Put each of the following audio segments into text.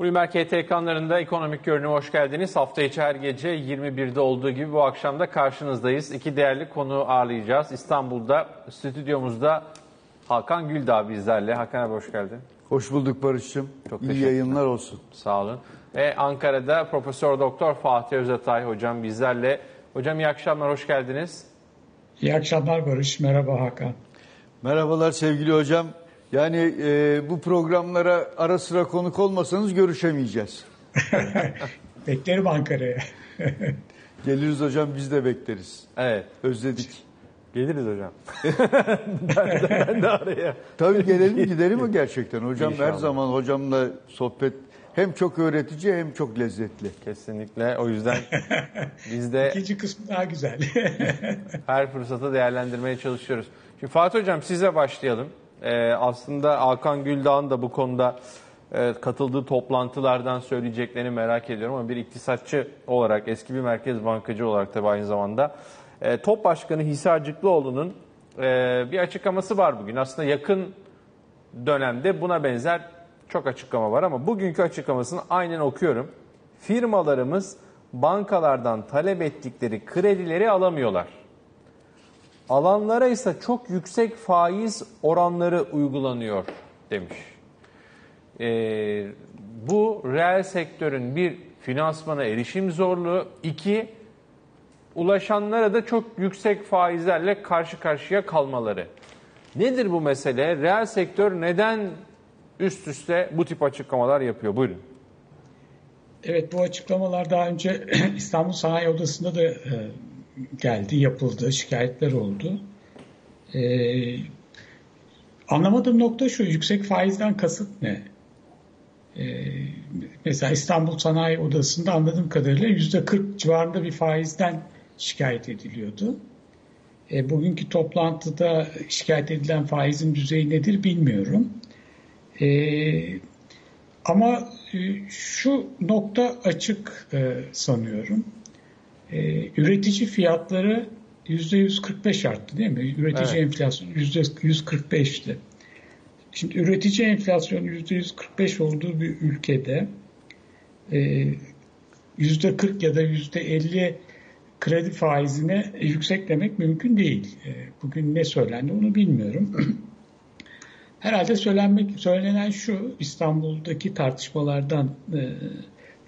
Bloomberg HT ekranlarında ekonomik görünüme hoş geldiniz. Hafta içi her gece 21'de olduğu gibi bu akşam da karşınızdayız. İki değerli konuğu ağırlayacağız. İstanbul'da, stüdyomuzda Hakan Güldağ bizlerle. Hakan abi hoş geldin. Hoş bulduk Barış'cığım. Çok İyi yayınlar olsun. Sağ olun. Ve Ankara'da Profesör Doktor Fatih Özatay hocam bizlerle. Hocam iyi akşamlar, hoş geldiniz. İyi akşamlar Barış, merhaba Hakan. Merhabalar sevgili hocam. Yani bu programlara ara sıra konuk olmasanız görüşemeyeceğiz. Beklerim Ankara'ya. Geliriz hocam, biz de bekleriz. Evet. Özledik. Geliriz hocam. ben de araya. Tabii gelelim gidelim mi gerçekten? Hocam İnşallah. Her zaman hocamla sohbet hem çok öğretici hem çok lezzetli. Kesinlikle. O yüzden biz de... İkinci kısmı daha güzel. her fırsatı değerlendirmeye çalışıyoruz. Şimdi Fatih hocam size başlayalım. Aslında Hakan Güldağ'ın da bu konuda katıldığı toplantılardan söyleyeceklerini merak ediyorum. Ama bir iktisatçı olarak, eski bir merkez bankacı olarak tabii aynı zamanda TOP Başkanı Hisarcıklıoğlu'nun bir açıklaması var bugün. Aslında yakın dönemde buna benzer çok açıklama var ama bugünkü açıklamasını aynen okuyorum. Firmalarımız bankalardan talep ettikleri kredileri alamıyorlar. Alanlara ise çok yüksek faiz oranları uygulanıyor demiş. Bu reel sektörün bir finansmana erişim zorluğu, iki ulaşanlara da çok yüksek faizlerle karşı karşıya kalmaları. Nedir bu mesele? Reel sektör neden üst üste bu tip açıklamalar yapıyor? Buyurun. Evet, bu açıklamalar daha önce İstanbul Sanayi Odası'nda da geldi, yapıldı, şikayetler oldu. Anlamadığım nokta şu, yüksek faizden kasıt ne? Mesela İstanbul Sanayi Odası'nda anladığım kadarıyla %40 civarında bir faizden şikayet ediliyordu. Bugünkü toplantıda şikayet edilen faizin düzeyi nedir bilmiyorum. Ama şu nokta açık sanıyorum. Üretici fiyatları %145 arttı değil mi? Üretici evet. Enflasyonu %145'ti. Şimdi üretici enflasyonu %145 olduğu bir ülkede %40 ya da %50 kredi faizine yükseklemek mümkün değil. Bugün ne söylendi onu bilmiyorum. Herhalde söylenen şu, İstanbul'daki tartışmalardan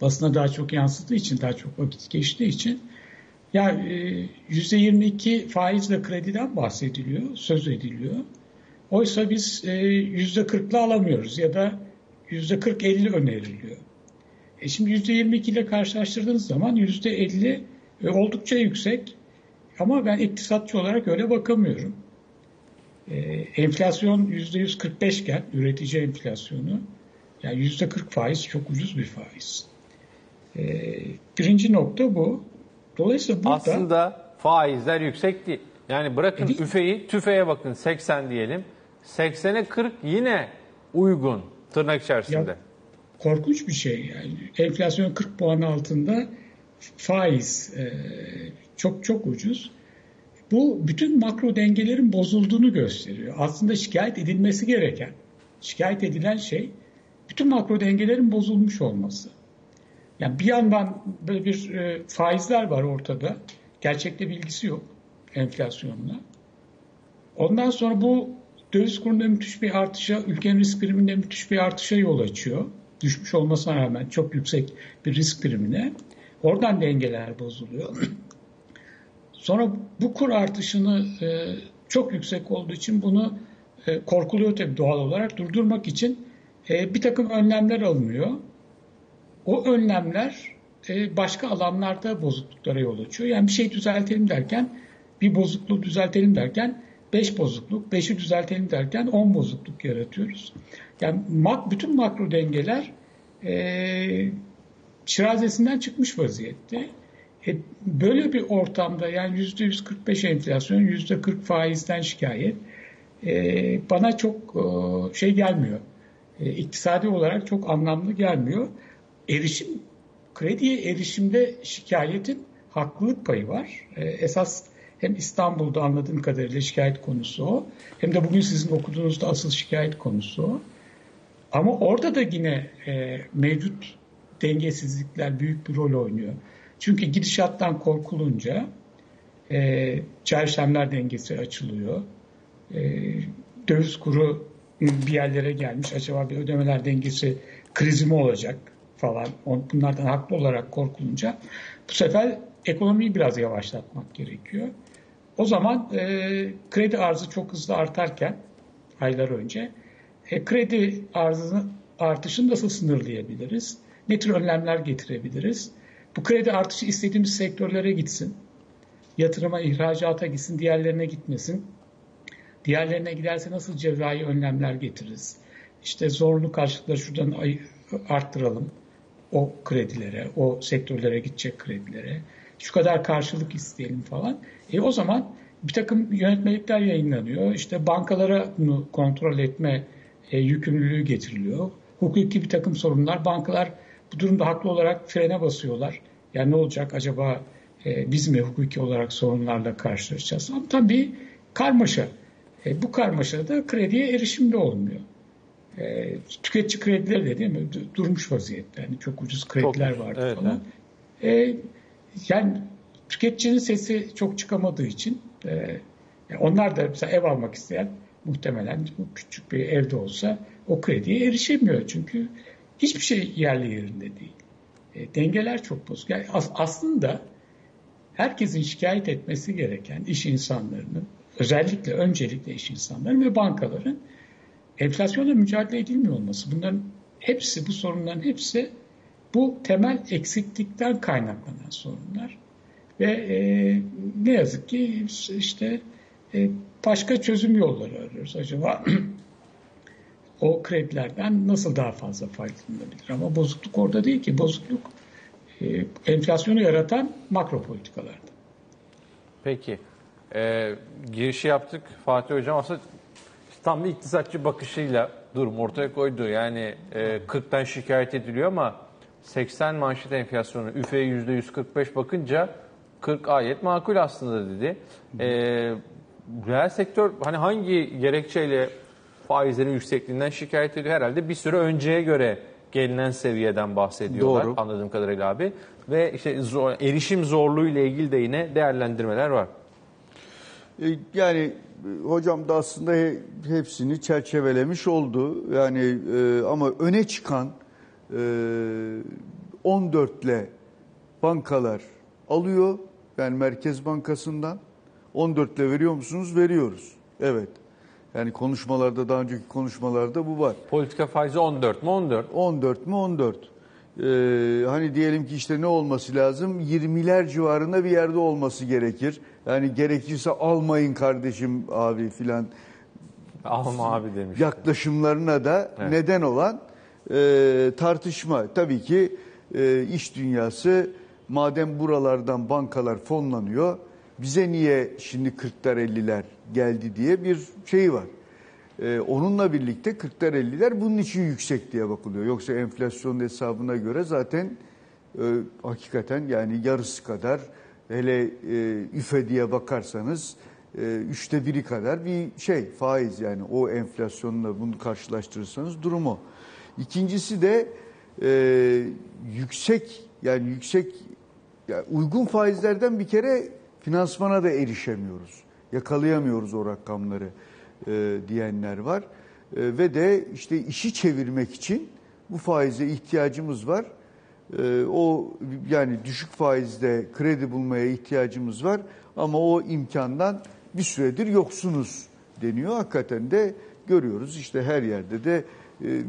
basına daha çok yansıdığı için, daha çok vakit geçtiği için ya %22 faizle krediden bahsediliyor, söz ediliyor. Oysa biz %40'la alamıyoruz ya da %40-50 öneriliyor. Şimdi %22 ile karşılaştırdığınız zaman %50 oldukça yüksek ama ben iktisatçı olarak öyle bakamıyorum. Enflasyon %145 iken üretici enflasyonu yani %40 faiz çok ucuz bir faiz. Birinci nokta bu. Dolayısıyla burada... Aslında faizler yüksek değil. Yani bırakın üfeyi, tüfeğe bakın 80 diyelim. 80'e 40 yine uygun tırnak içerisinde. Ya, korkunç bir şey yani. Enflasyon 40 puan altında faiz çok çok ucuz. Bu bütün makro dengelerin bozulduğunu gösteriyor. Aslında şikayet edilmesi gereken, şikayet edilen şey bütün makro dengelerin bozulmuş olması. Yani bir yandan böyle bir faizler var ortada. Gerçekte bilgisi yok enflasyonla. Ondan sonra bu döviz kurunda müthiş bir artışa, ülkenin risk priminde müthiş bir artışa yol açıyor. Düşmüş olmasına rağmen çok yüksek bir risk primine. Oradan dengeler bozuluyor. Sonra bu kur artışını çok yüksek olduğu için bunu korkuluyor tabii doğal olarak. Durdurmak için bir takım önlemler alınıyor. O önlemler başka alanlarda bozukluklara yol açıyor. Yani bir şey düzeltelim derken, bir bozukluğu düzeltelim derken 5 bozukluk, 5'i düzeltelim derken 10 bozukluk yaratıyoruz. Yani bütün makro dengeler şirazesinden çıkmış vaziyette. Böyle bir ortamda yani %145 enflasyon, %40 faizden şikayet bana çok şey gelmiyor. İktisadi olarak çok anlamlı gelmiyor. Krediye erişimde şikayetin haklılık payı var. Esas hem İstanbul'da anladığım kadarıyla şikayet konusu o. Hem de bugün sizin okuduğunuzda asıl şikayet konusu o. Ama orada da yine mevcut dengesizlikler büyük bir rol oynuyor. Çünkü gidişattan korkulunca çarşemler dengesi açılıyor. Döviz kuru bir yerlere gelmiş. Acaba bir ödemeler dengesi krizi mi olacak falan. Bunlardan haklı olarak korkulunca bu sefer ekonomiyi biraz yavaşlatmak gerekiyor. O zaman kredi arzı çok hızlı artarken aylar önce kredi arzının artışını nasıl sınırlayabiliriz? Ne tür önlemler getirebiliriz? Bu kredi artışı istediğimiz sektörlere gitsin. Yatırıma, ihracata gitsin, diğerlerine gitmesin. Diğerlerine giderse nasıl cerrahi önlemler getiririz? İşte zorunlu karşılıkları şuradan arttıralım. O kredilere, o sektörlere gidecek kredilere. Şu kadar karşılık isteyelim falan. O zaman bir takım yönetmelikler yayınlanıyor. İşte bankalara bunu kontrol etme yükümlülüğü getiriliyor. Hukuki bir takım sorunlar. Bankalar bu durumda haklı olarak frene basıyorlar. Yani ne olacak acaba biz mi hukuki olarak sorunlarla karşılaşacağız? Ama tabii karmaşa. Bu karmaşada krediye erişim de olmuyor. Tüketici kredileri de değil mi? Durmuş vaziyette. Yani çok ucuz krediler vardı evet, falan. Evet. Yani tüketicinin sesi çok çıkamadığı için onlar da mesela ev almak isteyen muhtemelen küçük bir evde olsa o krediye erişemiyor. Çünkü hiçbir şey yerli yerinde değil. Dengeler çok bozuk. Yani aslında herkesin şikayet etmesi gereken iş insanlarının, özellikle öncelikle iş insanları ve bankaların enflasyonla mücadele edilmiyor olması. Bunların hepsi, bu sorunların hepsi bu temel eksiklikten kaynaklanan sorunlar. Ve ne yazık ki işte başka çözüm yolları arıyoruz. Acaba o kredilerden nasıl daha fazla faydalanabilir? Ama bozukluk orada değil ki. Bozukluk enflasyonu yaratan makro politikalarda. Peki. Girişi yaptık Fatih Hocam. Aslında tam bir iktisatçı bakışıyla durum ortaya koydu. Yani 40'tan şikayet ediliyor ama 80 manşet enflasyonu üfeye %145 bakınca 40 ayet makul aslında dedi. Reel sektör hani hangi gerekçeyle faizlerin yüksekliğinden şikayet ediyor? Herhalde bir süre önceye göre gelinen seviyeden bahsediyorlar. Doğru. Anladığım kadarıyla abi. Ve işte erişim zorluğu ile ilgili de yine değerlendirmeler var. Yani hocam da aslında hepsini çerçevelemiş oldu. Yani ama öne çıkan 14'le bankalar alıyor. Yani Merkez Bankası'ndan 14'le veriyor musunuz? Veriyoruz. Evet. Yani konuşmalarda, daha önceki konuşmalarda bu var. Politika faizi 14 mü 14? 14 mü 14. Hani diyelim ki işte ne olması lazım? 20'ler civarında bir yerde olması gerekir. Yani gerekirse almayın kardeşim abi filan. Alma abi demiş. Yaklaşımlarına da evet, neden olan tartışma. Tabii ki iş dünyası madem buralardan bankalar fonlanıyor, bize niye şimdi 40'lar 50'ler geldi diye bir şey var. Onunla birlikte 40'lar 50'ler bunun için yüksek diye bakılıyor. Yoksa enflasyonun hesabına göre zaten hakikaten yani yarısı kadar, hele üfe diye bakarsanız 3'te 1'i kadar bir şey faiz, yani o enflasyonla bunu karşılaştırırsanız durumu. İkincisi de yüksek yani uygun faizlerden bir kere finansmana da erişemiyoruz. Yakalayamıyoruz o rakamları diyenler var. Ve de işte işi çevirmek için bu faize ihtiyacımız var. O yani düşük faizde kredi bulmaya ihtiyacımız var ama o imkandan bir süredir yoksunuz deniyor. Hakikaten de görüyoruz işte her yerde de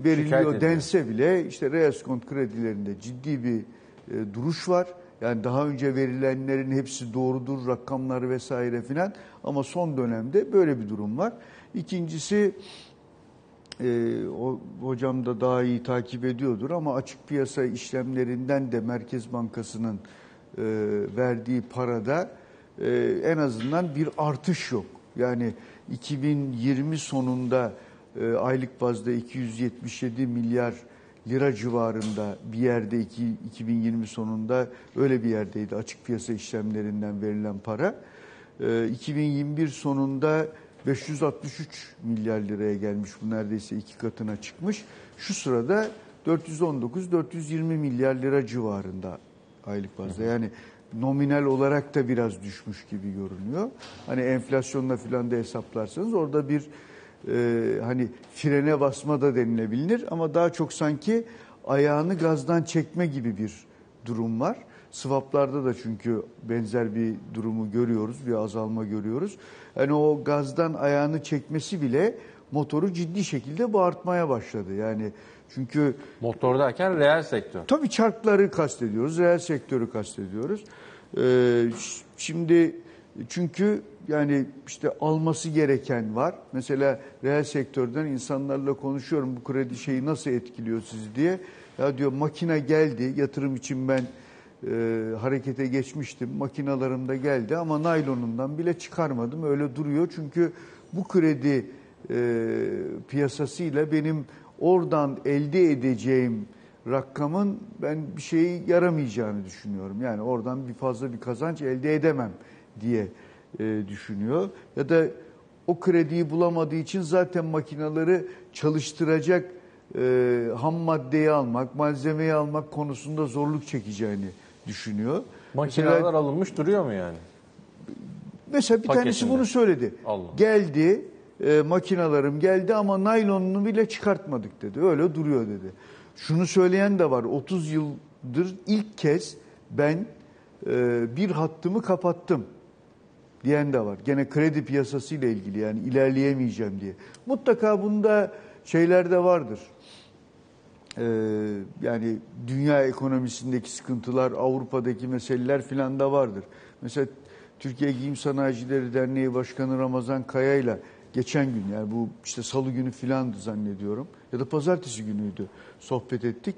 veriliyor dense bile işte reskont kredilerinde ciddi bir duruş var. Yani daha önce verilenlerin hepsi doğrudur, rakamlar vesaire filan, ama son dönemde böyle bir durum var. İkincisi hocam da daha iyi takip ediyordur ama açık piyasa işlemlerinden de Merkez Bankası'nın verdiği parada en azından bir artış yok. Yani 2020 sonunda aylık bazda 277 milyar lira civarında bir yerde, 2020 sonunda öyle bir yerdeydi açık piyasa işlemlerinden verilen para. 2021 sonunda 563 milyar liraya gelmiş. Bu neredeyse iki katına çıkmış. Şu sırada 419-420 milyar lira civarında aylık bazda. Yani nominal olarak da biraz düşmüş gibi görünüyor. Hani enflasyonla filan da hesaplarsanız orada bir hani frene basma da denilebilir ama daha çok sanki ayağını gazdan çekme gibi bir durum var. Swaplarda da çünkü benzer bir durumu görüyoruz, bir azalma görüyoruz. Yani o gazdan ayağını çekmesi bile motoru ciddi şekilde bağırtmaya başladı. Yani çünkü motor derken reel sektör. Tabii çarkları kastediyoruz, reel sektörü kastediyoruz. Şimdi çünkü yani işte alması gereken var. Mesela reel sektörden insanlarla konuşuyorum, bu kredi şeyi nasıl etkiliyor sizi diye. Ya diyor makine geldi, yatırım için ben harekete geçmiştim, makinalarım da geldi ama naylonundan bile çıkarmadım, öyle duruyor. Çünkü bu kredi piyasasıyla benim oradan elde edeceğim rakamın ben bir şeye yaramayacağını düşünüyorum. Yani oradan bir fazla bir kazanç elde edemem diye düşünüyor. Ya da o krediyi bulamadığı için zaten makinaları çalıştıracak ham maddeyi almak, malzemeyi almak konusunda zorluk çekeceğini düşünüyor. Makineler mesela, alınmış duruyor mu yani? Mesela bir paketinde. Tanesi bunu söyledi. Allah. Geldi, makinalarım geldi ama naylonunu bile çıkartmadık dedi. Öyle duruyor dedi. Şunu söyleyen de var. 30 yıldır ilk kez ben bir hattımı kapattım diyen de var. Gene kredi piyasasıyla ilgili yani ilerleyemeyeceğim diye. Mutlaka bunda şeyler de vardır. Yani dünya ekonomisindeki sıkıntılar, Avrupa'daki meseleler filan da vardır. Mesela Türkiye Giyim Sanayicileri Derneği Başkanı Ramazan Kaya'yla geçen gün, yani bu işte salı günü filandı zannediyorum ya da pazartesi günüydü, sohbet ettik.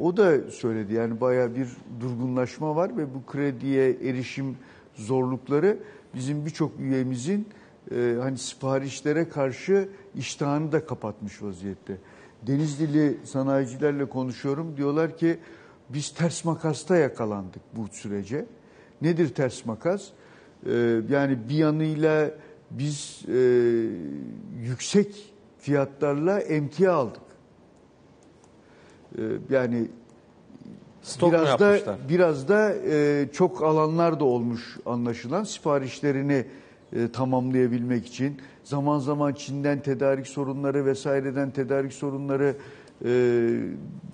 O da söyledi yani bayağı bir durgunlaşma var ve bu krediye erişim zorlukları bizim birçok üyemizin hani siparişlere karşı iştahını da kapatmış vaziyette. Denizlili sanayicilerle konuşuyorum, diyorlar ki biz ters makasta yakalandık bu sürece. Nedir ters makas? Yani bir yanıyla biz yüksek fiyatlarla emtia aldık. Yani stok biraz da çok alanlar da olmuş anlaşılan, siparişlerini tamamlayabilmek için. Zaman zaman Çin'den tedarik sorunları vesaireden tedarik sorunları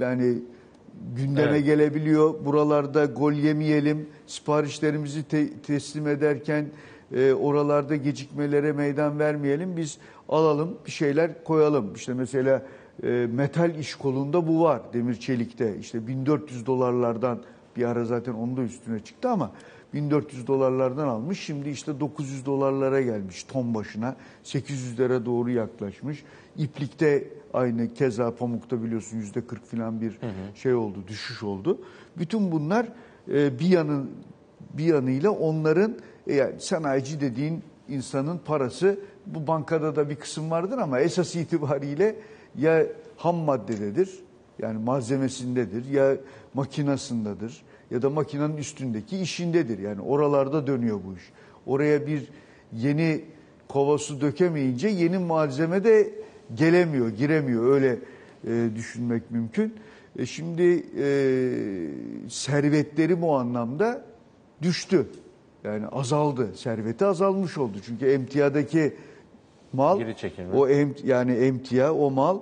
yani gündeme gelebiliyor. Buralarda gol yemeyelim, siparişlerimizi teslim ederken oralarda gecikmelere meydan vermeyelim. Biz alalım, bir şeyler koyalım. İşte mesela metal iş kolunda bu var, demir çelikte. İşte 1400 dolarlardan bir ara zaten onun da üstüne çıktı ama 1400 dolarlardan almış. Şimdi işte 900 dolarlara gelmiş ton başına. 800'lere doğru yaklaşmış. İplikte aynı keza, pamukta biliyorsun %40 falan bir şey oldu, düşüş oldu. Bütün bunlar bir yanıyla onların, yani sanayici dediğin insanın parası, bu bankada da bir kısım vardır ama esas itibariyle ya ham maddededir, yani malzemesindedir, ya makinasındadır ya da makinenin üstündeki işindedir. Yani oralarda dönüyor bu iş. Oraya bir yeni kova su dökemeyince yeni malzeme de gelemiyor, giremiyor. Öyle düşünmek mümkün. Şimdi servetleri bu anlamda düştü. Yani azaldı. Serveti azalmış oldu. Çünkü emtiadaki mal, emtia o mal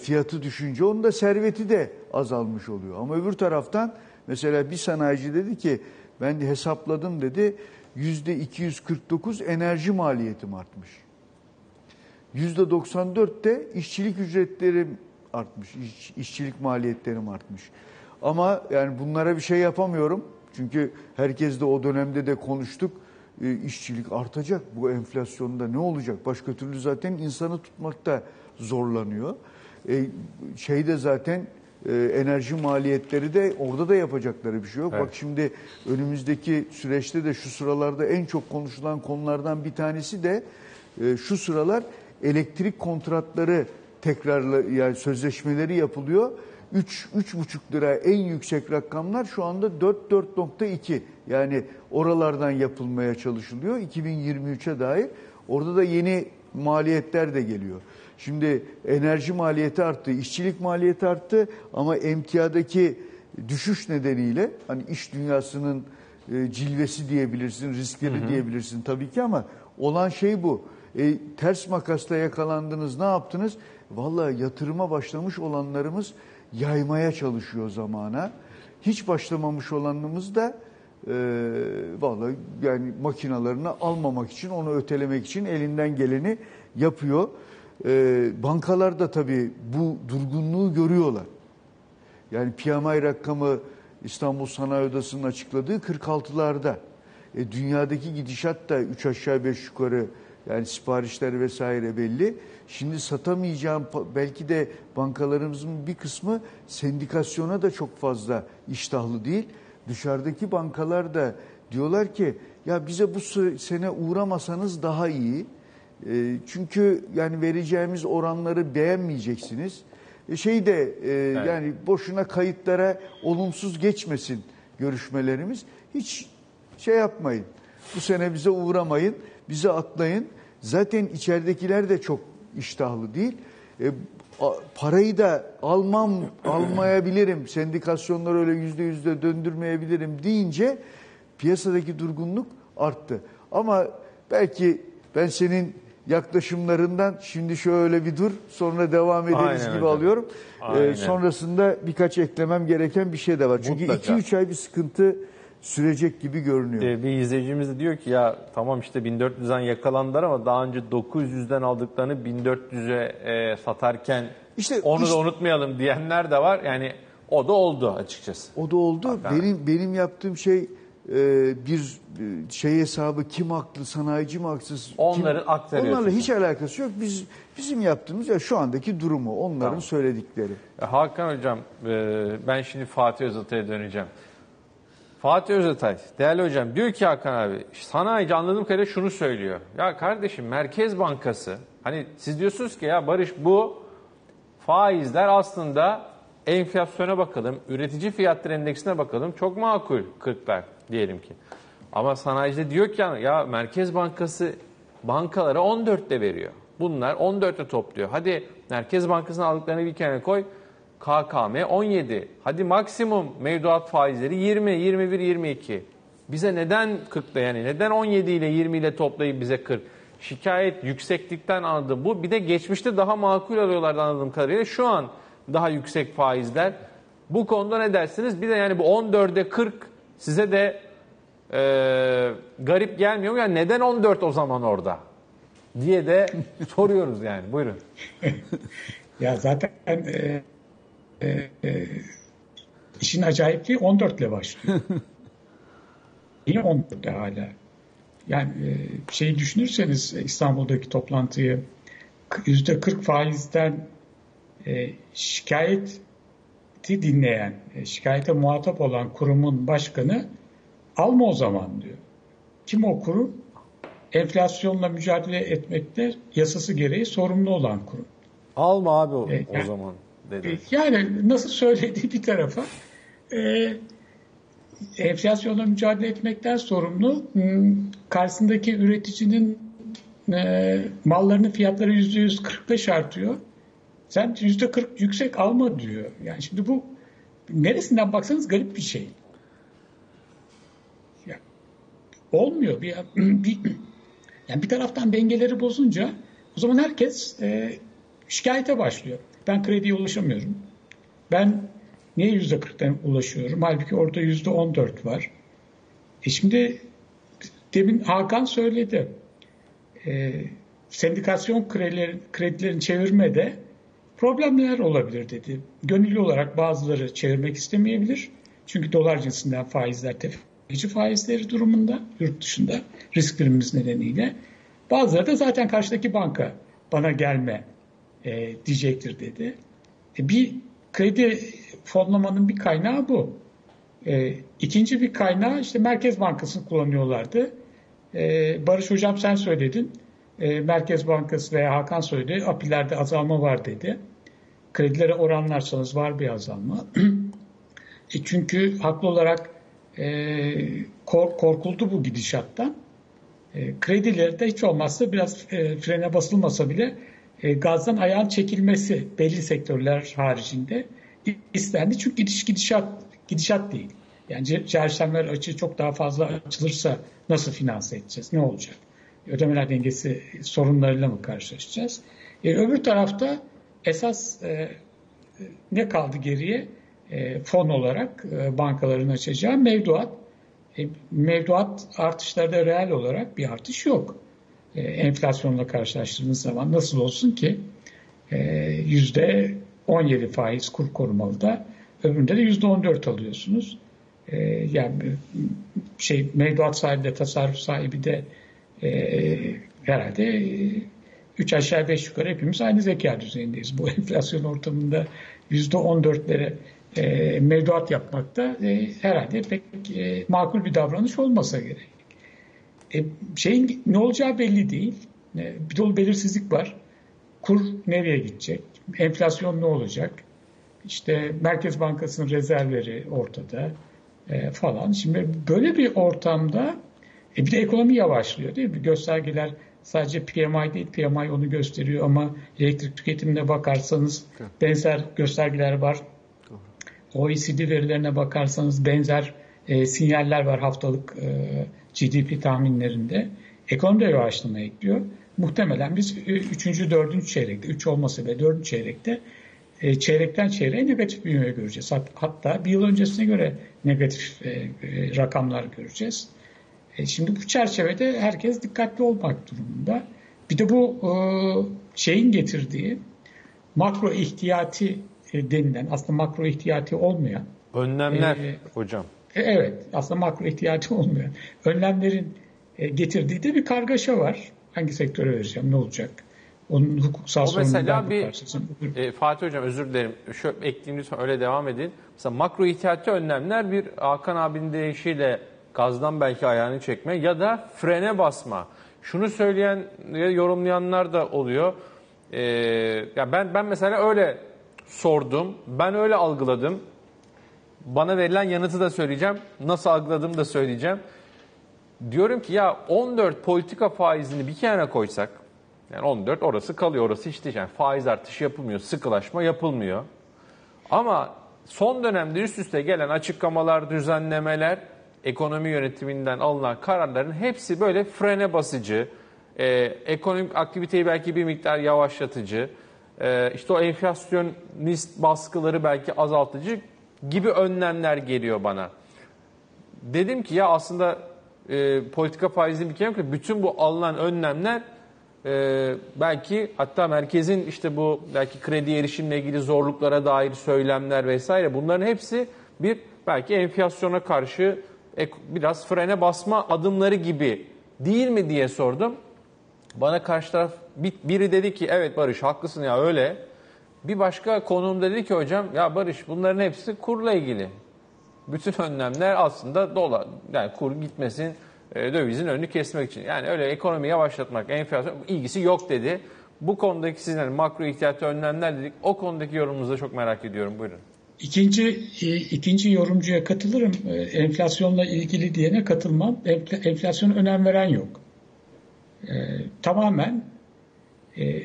fiyatı düşünce onun da serveti de azalmış oluyor. Ama öbür taraftan mesela bir sanayici dedi ki ben de hesapladım dedi, %249 enerji maliyetim artmış. %94 de işçilik ücretlerim artmış, işçilik maliyetlerim artmış. Ama yani bunlara bir şey yapamıyorum. Çünkü herkes de o dönemde de konuştuk, işçilik artacak, bu enflasyonda ne olacak? Başka türlü zaten insanı tutmakta zorlanıyor. Şeyde zaten enerji maliyetleri de, orada da yapacakları bir şey yok. Evet. Bak şimdi önümüzdeki süreçte de şu sıralarda en çok konuşulan konulardan bir tanesi de şu sıralar elektrik kontratları tekrar, yani sözleşmeleri yapılıyor. 3,5 lira en yüksek rakamlar şu anda 4,2. Yani oralardan yapılmaya çalışılıyor 2023'e dair. Orada da yeni maliyetler de geliyor. Şimdi enerji maliyeti arttı, işçilik maliyeti arttı ama emtiadaki düşüş nedeniyle hani iş dünyasının cilvesi diyebilirsin, riskleri diyebilirsin tabii ki ama olan şey bu. Ters makasla yakalandınız, ne yaptınız? Vallahi yatırıma başlamış olanlarımız yaymaya çalışıyor zamana. Hiç başlamamış olanımız da vallahi yani makinalarını almamak için, onu ötelemek için elinden geleni yapıyor. Bankalar da tabii bu durgunluğu görüyorlar. Yani PMI rakamı İstanbul Sanayi Odası'nın açıkladığı 46'larda. Dünyadaki gidişat da 3 aşağı 5 yukarı, yani siparişler vesaire belli. Şimdi satamayacağım, belki de bankalarımızın bir kısmı sendikasyona da çok fazla iştahlı değil. Dışarıdaki bankalar da diyorlar ki ya bize bu sene uğramasanız daha iyi. Çünkü yani vereceğimiz oranları beğenmeyeceksiniz. Evet. Yani boşuna kayıtlara olumsuz geçmesin görüşmelerimiz. Hiç şey yapmayın. Bu sene bize uğramayın. Bize atlayın. Zaten içeridekiler de çok iştahlı değil. Parayı da almayabilirim. Sendikasyonları öyle %100'de döndürmeyebilirim deyince piyasadaki durgunluk arttı. Ama belki ben senin yaklaşımlarından şimdi şöyle bir dur sonra devam ederiz alıyorum. Sonrasında birkaç eklemem gereken bir şey de var. Çünkü 2-3 ay bir sıkıntı sürecek gibi görünüyor. Bir izleyicimiz de diyor ki ya tamam işte 1400'den yakalandılar ama daha önce 900'den aldıklarını 1400'e satarken işte, onu da unutmayalım diyenler de var. Yani o da oldu açıkçası. O da oldu. Hakan. Benim yaptığım şey bir şey hesabı, kim haklı, sanayici mi haksız? Onların aktarıyorsunuz. Onlarla hiç alakası yok. Bizim yaptığımız ya şu andaki durumu, onların söyledikleri. Hakan Hocam, ben şimdi Fatih Özatay'a döneceğim. Fatih Özatay, değerli hocam, diyor ki Hakan abi, sanayici anladığım kadarıyla şunu söylüyor. Ya kardeşim, Merkez Bankası, hani siz diyorsunuz ki ya Barış, bu faizler aslında enflasyona bakalım, üretici fiyatları endeksine bakalım, çok makul 40'lar diyelim ki. Ama sanayicide diyor ki ya Merkez Bankası bankalara 14'te veriyor. Bunlar 14'te topluyor. Hadi Merkez Bankası'nın aldıklarını bir kenara koy. KKM 17. Hadi maksimum mevduat faizleri 20, 21, 22. Bize neden 40'da, yani neden 17 ile 20 ile toplayıp bize 40? Şikayet yükseklikten anladım. Bu bir de geçmişte daha makul alıyorlardı anladığım kadarıyla. Şu an daha yüksek faizler. Bu konuda ne dersiniz? Bir de yani bu 14'e 40 size de garip gelmiyor mu? Yani neden 14 o zaman orada? Diye de soruyoruz yani. Buyurun. Ya zaten işin acayipliği 14 ile başlıyor. Yine 14'te hala. Yani şeyi düşünürseniz, İstanbul'daki toplantıyı, %40 faizden şikayeti dinleyen, şikayete muhatap olan kurumun başkanı alma o zaman diyor. Kim o kurum? Enflasyonla mücadele etmekte yasası gereği sorumlu olan kurum. Alma abi o, o zaman. Dedi. Yani nasıl söylediği bir tarafa, enflasyonla mücadele etmekten sorumlu, karşısındaki üreticinin mallarının fiyatları %145 artıyor. Sen %40 yüksek alma diyor. Yani şimdi bu neresinden baksanız garip bir şey. Yani olmuyor. Yani bir taraftan dengeleri bozunca o zaman herkes şikayete başlıyor. Ben krediye ulaşamıyorum. Ben niye %40'dan ulaşıyorum? Halbuki orada %14 var. Şimdi demin Hakan söyledi. Sendikasyon kredilerini çevirmede problemler olabilir dedi. Gönüllü olarak bazıları çevirmek istemeyebilir. Çünkü dolar cinsinden faizler, tefeci faizleri durumunda, yurt dışında risk primimiz nedeniyle. Bazıları da zaten karşıdaki banka bana gelme diyecektir dedi. Bir kredi fonlamanın bir kaynağı bu. İkinci bir kaynağı işte Merkez Bankası'nı kullanıyorlardı. Barış Hocam sen söyledin. Merkez Bankası veya Hakan söyledi. APİ'lerde azalma var dedi. Kredilere oranlarsanız var bir azalma. Çünkü haklı olarak korkuldu bu gidişattan. kredilerde hiç olmazsa biraz frene basılmasa bile gazdan ayağın çekilmesi belli sektörler haricinde istendi. Çünkü gidişat değil. Yani çarşamlar açığı çok daha fazla açılırsa nasıl finanse edeceğiz? Ne olacak? Ödemeler dengesi sorunlarıyla mı karşılaşacağız? Öbür tarafta esas ne kaldı geriye? Fon olarak bankaların açacağı mevduat. Mevduat artışlarda reel olarak bir artış yok. Enflasyonla karşılaştırdığınız zaman nasıl olsun ki? %17 faiz kur korumalı da öbüründe de %14 alıyorsunuz. Yani mevduat sahibi de tasarruf sahibi de herhalde 3 aşağı 5 yukarı hepimiz aynı zeka düzeyindeyiz. Bu enflasyon ortamında %14'lere mevduat yapmak da herhalde pek makul bir davranış olmasa gerek. Şeyin ne olacağı belli değil. Bir dolu belirsizlik var. Kur nereye gidecek? Enflasyon ne olacak? İşte Merkez Bankası'nın rezervleri ortada falan. Şimdi böyle bir ortamda bir de ekonomi yavaşlıyor değil mi? Göstergeler sadece PMI değil, PMI onu gösteriyor ama elektrik tüketimine bakarsanız benzer göstergeler var. OECD verilerine bakarsanız benzer sinyaller var haftalık GDP tahminlerinde. Ekonomide yavaşlamaya gidiyor. Muhtemelen biz 3. 4. çeyrekte, 3 olmasa bile 4. çeyrekte çeyrekten çeyreğe negatif büyüme göreceğiz. Hatta bir yıl öncesine göre negatif rakamlar göreceğiz. Şimdi bu çerçevede herkes dikkatli olmak durumunda. Bir de bu şeyin getirdiği makro ihtiyati denilen, aslında makro ihtiyati olmayan önlemler hocam. Evet, aslında makro ihtiyati olmayan önlemlerin getirdiği de bir kargaşa var. Hangi sektöre vereceğim, ne olacak? Onun hukuksal sorunlarından bakarsın. Fatih Hocam özür dilerim. Şöyle ekleyeyim lütfen, öyle devam edin. Mesela makro ihtiyati önlemler bir Hakan abinin deyişiyle gazdan belki ayağını çekme ya da frene basma. Şunu söyleyen, yorumlayanlar da oluyor. Ya ben mesela öyle sordum. Ben öyle algıladım. Bana verilen yanıtı da söyleyeceğim. Nasıl algıladığımı da söyleyeceğim. Diyorum ki ya 14 politika faizini bir kenara koysak, yani 14 orası kalıyor, orası hiç değil. Yani faiz artışı yapılmıyor, sıkılaşma yapılmıyor. Ama son dönemde üst üste gelen açıklamalar, düzenlemeler, ekonomi yönetiminden alınan kararların hepsi böyle frene basıcı, ekonomik aktiviteyi belki bir miktar yavaşlatıcı, işte o enflasyonist baskıları belki azaltıcı gibi önlemler geliyor bana. Dedim ki ya aslında politika faizini bir kenara, bütün bu alınan önlemler belki hatta merkezin işte bu belki kredi erişimle ilgili zorluklara dair söylemler vesaire, bunların hepsi bir belki enflasyona karşı biraz frene basma adımları gibi değil mi diye sordum. Bana karşı taraf biri dedi ki evet Barış haklısın ya öyle. Bir başka konuğum dedi ki hocam ya Barış bunların hepsi kurla ilgili. Bütün önlemler aslında dolar, yani kur gitmesin, dövizin önünü kesmek için. Yani öyle ekonomiyi yavaşlatmak, enflasyon ilgisi yok dedi. Bu konudaki sizin yani makro ihtiyati önlemler dedik. O konudaki yorumunuzu da çok merak ediyorum. Buyurun. İkinci yorumcuya katılırım. Enflasyonla ilgili diyene katılmam. Enflasyona önem veren yok. Tamamen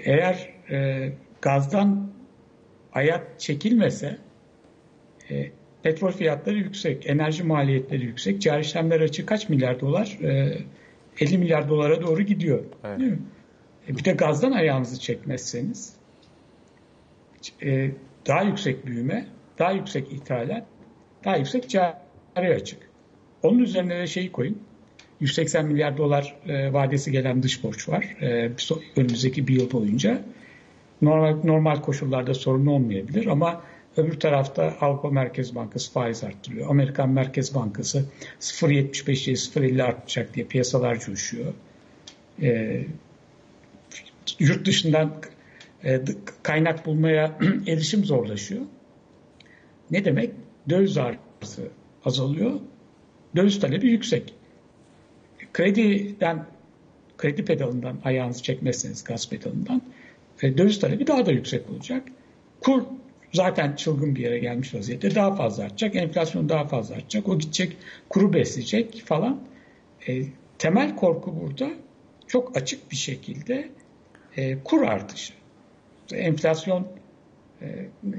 eğer gazdan ayak çekilmese petrol fiyatları yüksek, enerji maliyetleri yüksek, cari işlemler açığı kaç milyar dolar? 50 milyar dolara doğru gidiyor. Evet. Değil mi? Bir de gazdan ayağınızı çekmezseniz daha yüksek büyüme, daha yüksek ithalat, daha yüksek cari açık. Onun üzerine de şeyi koyun. 180 milyar dolar vadesi gelen dış borç var. Önümüzdeki bir yıl boyunca. Normal koşullarda sorun olmayabilir ama öbür tarafta Avrupa Merkez Bankası faiz arttırıyor. Amerikan Merkez Bankası 0.75'e 0.50 artacak diye piyasalar coşuyor. Yurt dışından kaynak bulmaya erişim zorlaşıyor. Ne demek? Döviz arzı azalıyor. Döviz talebi yüksek. Kredi pedalından ayağınızı çekmezseniz, gaz pedalından döviz talebi daha da yüksek olacak. Kur zaten çılgın bir yere gelmiş vaziyette. Daha fazla artacak. Enflasyon daha fazla artacak. O gidecek, kuru besleyecek falan. Temel korku burada çok açık bir şekilde kur artışı. Enflasyon,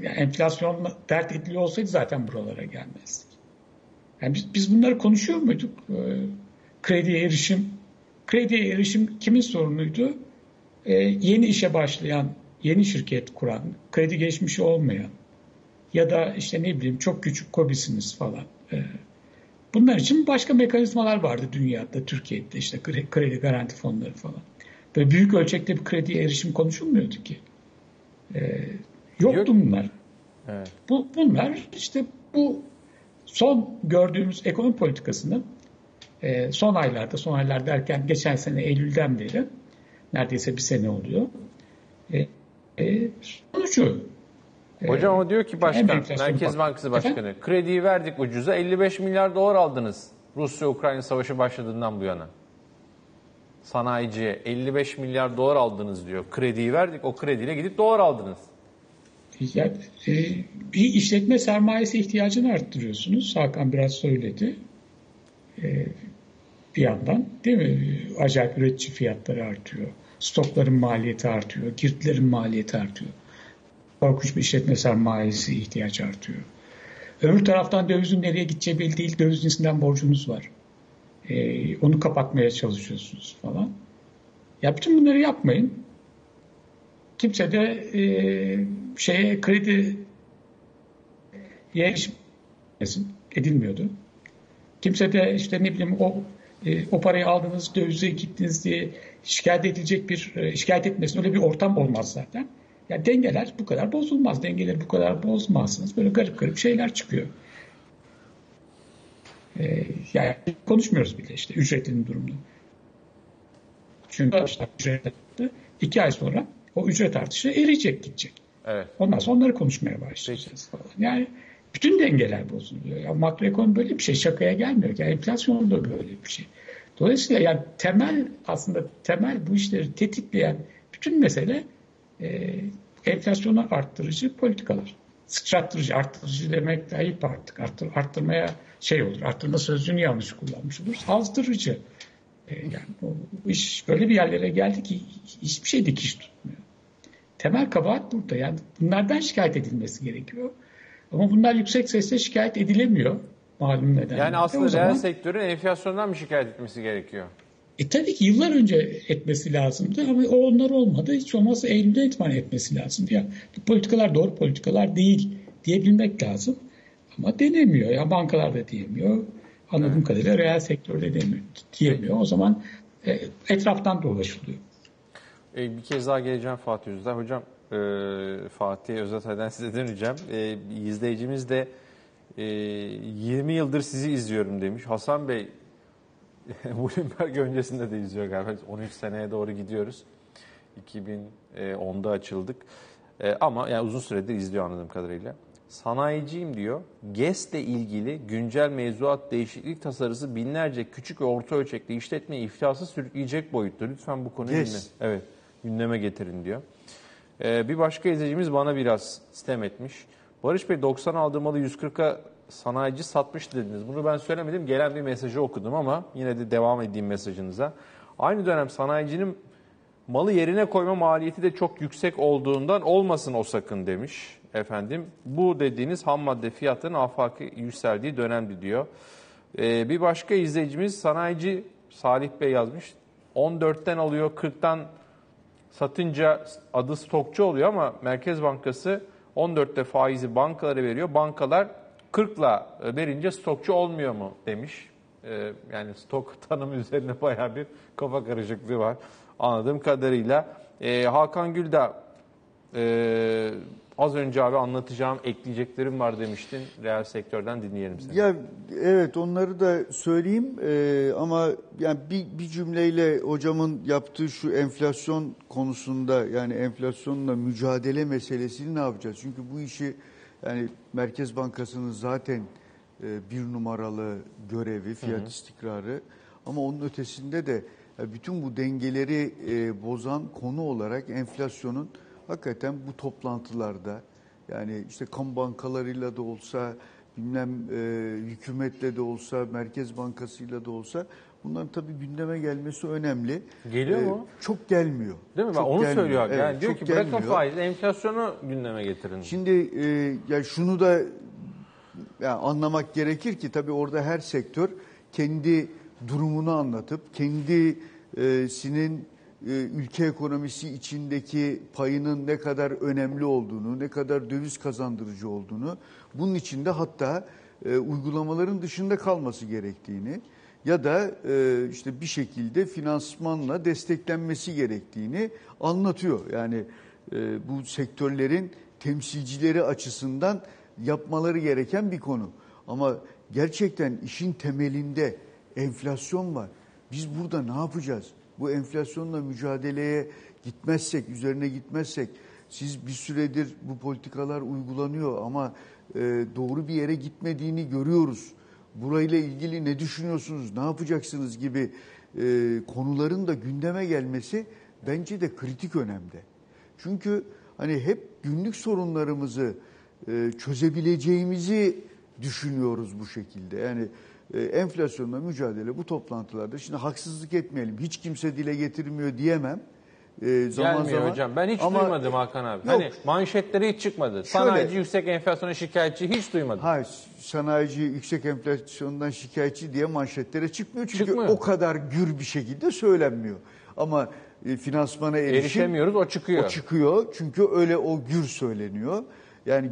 enflasyonla dert ediliyor olsaydı zaten buralara gelmezdik. Yani biz bunları konuşuyor muyduk? Krediye erişim. Krediye erişim kimin sorunuydu? Yeni işe başlayan, yeni şirket kuran, kredi geçmişi olmayan ya da işte ne bileyim çok küçük KOBİ'siniz falan. Bunlar için başka mekanizmalar vardı dünyada, Türkiye'de işte kredi garanti fonları falan. Böyle büyük ölçekte bir krediye erişim konuşulmuyordu ki. Yoktu bunlar. Evet. Bunlar işte bu son gördüğümüz ekonomi politikasının son aylar derken geçen sene Eylül'den beri neredeyse bir sene oluyor. Sonucu. Hocam o diyor ki başkan, Merkez Bankası Başkanı, efendim? Krediyi verdik ucuza, 55 milyar dolar aldınız Rusya-Ukrayna savaşı başladığından bu yana. Sanayiciye 55 milyar dolar aldınız diyor. Krediyi verdik, o krediyle gidip dolar aldınız. Yani, bir işletme sermayesi ihtiyacını arttırıyorsunuz. Hakan biraz söyledi. Bir yandan değil mi? Acayip üretici fiyatları artıyor. Stokların maliyeti artıyor. Girdilerin maliyeti artıyor. Korkunç bir işletme sermayesi ihtiyacı artıyor. Öbür taraftan dövizin nereye gideceği belli değil. Döviz cinsinden borcunuz var. Onu kapatmaya çalışıyorsunuz falan. Ya bütün bunları yapmayın. Kimse de krediye erişim edilmiyordu. Kimse de işte ne bileyim o parayı aldınız, dövize gittiniz diye şikayet etmesin. Öyle bir ortam olmaz zaten. Yani dengeler bu kadar bozulmaz. Dengeleri bu kadar bozmazsınız. Böyle garip garip şeyler çıkıyor. Yani konuşmuyoruz bile işte ücretlinin durumunu. Çünkü ücret 2 ay sonra o ücret artışı eriyecek, gidecek. Evet. Ondan sonra onları konuşmaya başlayacağız falan. Yani bütün dengeler bozuluyor. Yani makroekonomi böyle bir şey, şakaya gelmiyor. Yani enflasyon da böyle bir şey. Dolayısıyla yani temel bu işleri tetikleyen bütün mesele enflasyonu arttırıcı politikalar. Sıçrattırıcı, arttırıcı demek de ayıp artık. Arttırmaya şey olur, arttırma sözcüğünü yanlış kullanmış oluruz. Azdırıcı. Yani bu iş böyle bir yerlere geldi ki hiçbir şey dikiş tutmuyor. Temel kabahat burada. Yani bunlardan şikayet edilmesi gerekiyor. Ama bunlar yüksek sesle şikayet edilemiyor. Malum neden. Yani aslında reel sektörün enflasyondan mı şikayet etmesi gerekiyor? Tabii ki yıllar önce etmesi lazımdı ama onlar olmadı. Hiç olmazsa Eylül'de itibaren etmesi lazımdı. Yani bu politikalar doğru politikalar değil diyebilmek lazım. Ama denemiyor. Ya bankalar da diyemiyor. Anladığım kadarıyla reel sektörde diyemiyor. O zaman etraftan dolaşılıyor. Bir kez daha geleceğim Fatih Özatay. Hocam Fatih Özatay'dan size döneceğim. İzleyicimiz de 20 yıldır sizi izliyorum demiş. Hasan Bey Bloomberg öncesinde de izliyor galiba. 13 seneye doğru gidiyoruz. 2010'da açıldık. Ama yani uzun süredir izliyor anladığım kadarıyla. Sanayiciyim diyor. GES'le ilgili güncel mevzuat değişiklik tasarısı binlerce küçük ve orta ölçekli işletmeyi iflasa sürükleyecek boyutta. Lütfen bu konuyu gündeme getirin diyor. Bir başka izleyicimiz bana biraz sitem etmiş. Barış Bey 90 aldığım malı 140'a sanayici satmış dediniz. Bunu ben söylemedim. Gelen bir mesajı okudum ama yine de devam edeyim mesajınıza. Aynı dönem sanayicinin malı yerine koyma maliyeti de çok yüksek olduğundan olmasın o sakın demiş. Efendim bu dediğiniz ham madde fiyatının afaki yükseldiği dönemdi diyor. Bir başka izleyicimiz sanayici Salih Bey yazmış. 14'ten alıyor 40'tan satınca adı stokçu oluyor ama Merkez Bankası 14'te faizi bankalara veriyor. Bankalar 40'la verince stokçu olmuyor mu demiş. Yani stok tanımı üzerine bayağı bir kafa karışıklığı var anladığım kadarıyla. Hakan Güldağ az önce abi anlatacağım ekleyeceklerim var demiştin. Reel sektörden dinleyelim seni. Ya, evet onları da söyleyeyim ama yani bir cümleyle hocamın yaptığı şu enflasyon konusunda yani enflasyonla mücadele meselesini ne yapacağız? Çünkü bu işi yani Merkez Bankası'nın zaten 1 numaralı görevi fiyat istikrarı ama onun ötesinde de bütün bu dengeleri bozan konu olarak enflasyonun hakikaten bu toplantılarda yani işte kamu bankalarıyla da olsa bilmem hükümetle de olsa, Merkez Bankası'yla da olsa bunların tabii gündeme gelmesi önemli. Geliyor mu? Çok gelmiyor. Değil mi? Çok onu gelmiyor. Söylüyor. Yani evet, diyor ki bırakın faiz, enflasyonu gündeme getirin. Şimdi yani şunu da yani anlamak gerekir ki tabii orada her sektör kendi durumunu anlatıp kendisinin ülke ekonomisi içindeki payının ne kadar önemli olduğunu, ne kadar döviz kazandırıcı olduğunu, bunun içinde hatta uygulamaların dışında kalması gerektiğini ya da işte bir şekilde finansmanla desteklenmesi gerektiğini anlatıyor. Yani bu sektörlerin temsilcileri açısından yapmaları gereken bir konu. Ama gerçekten işin temelinde enflasyon var. Biz burada ne yapacağız? Bu enflasyonla mücadeleye gitmezsek, üzerine gitmezsek, siz bir süredir bu politikalar uygulanıyor ama doğru bir yere gitmediğini görüyoruz. Burayla ilgili ne düşünüyorsunuz, ne yapacaksınız gibi konuların da gündeme gelmesi bence de kritik önemde. Çünkü hani hep günlük sorunlarımızı çözebileceğimizi düşünüyoruz bu şekilde. Yani enflasyonla mücadele bu toplantılarda. Şimdi haksızlık etmeyelim. Hiç kimse dile getirmiyor diyemem. Gelmiyor hocam. Ben hiç duymadım Hakan abi. Yok. Hani manşetlere hiç çıkmadı. Sanayici şöyle, yüksek enflasyona şikayetçi hiç duymadım. Hayır. Sanayici yüksek enflasyondan şikayetçi diye manşetlere çıkmıyor. Çünkü o kadar gür bir şekilde söylenmiyor. Ama finansmana erişemiyoruz. O çıkıyor. O çıkıyor. Çünkü öyle o gür söyleniyor. Yani